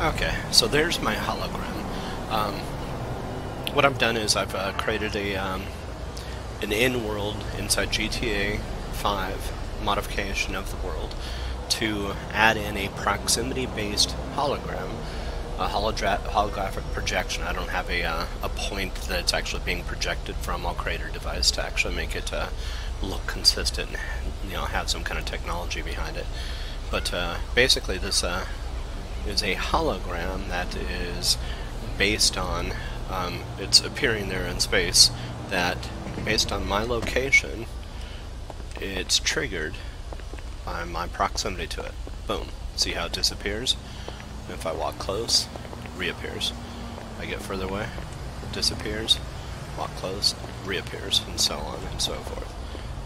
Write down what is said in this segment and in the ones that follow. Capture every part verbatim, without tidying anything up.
Okay, so there's my hologram. Um, what I've done is I've uh, created a um, an in-world inside G T A five modification of the world to add in a proximity-based hologram, a hologra holographic projection. I don't have a, uh, a point that it's actually being projected from. I'll create a device to actually make it uh, look consistent and, you know, have some kind of technology behind it. But uh, basically this uh, is a hologram that is based on, um, it's appearing there in space, that based on my location, it's triggered by my proximity to it. Boom. See how it disappears? If I walk close, it reappears. I get further away, it disappears. Walk close, it reappears, and so on and so forth.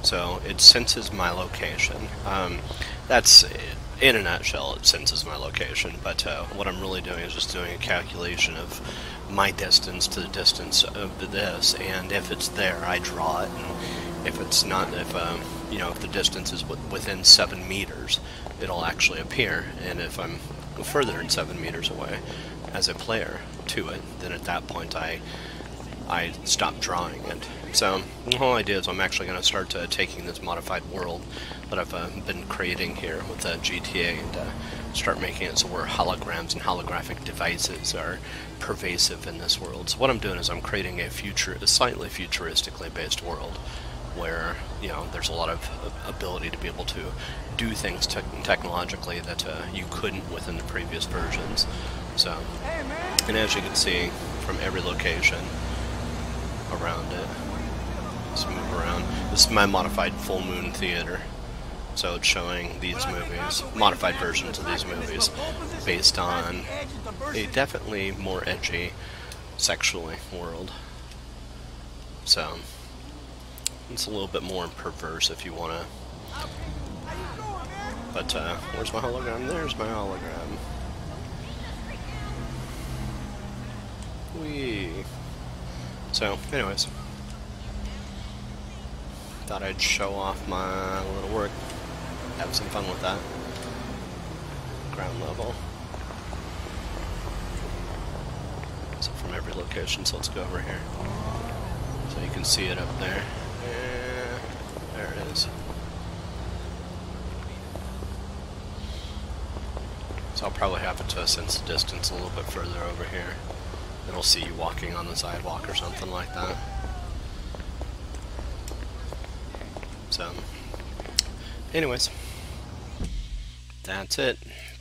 So it senses my location. Um, that's, in a nutshell, it senses my location, but uh, what I'm really doing is just doing a calculation of my distance to the distance of this, and if it's there, I draw it, and if it's not, if, um, you know, if the distance is within seven meters, it'll actually appear, and if I'm further than seven meters away as a player to it, then at that point I, I stop drawing it. So the whole idea is I'm actually going to start uh, taking this modified world that I've uh, been creating here with uh, G T A and uh, start making it so where holograms and holographic devices are pervasive in this world. So what I'm doing is I'm creating a future, a slightly futuristically based world where, you know, there's a lot of ability to be able to do things te technologically that uh, you couldn't within the previous versions. So, and as you can see from every location around it, let's move around. This is my modified full moon theater. So it's showing these movies, modified versions of these movies, based on a definitely more edgy, sexually world. So it's a little bit more perverse if you wanna. But uh, where's my hologram? There's my hologram. Whee. So, anyways. Thought I'd show off my little work, have some fun with that. Ground level. So from every location, so let's go over here. So you can see it up there. Yeah, there it is. So I'll probably have it to sense the distance a little bit further over here. It'll see you walking on the sidewalk or something like that. So, anyways, that's it.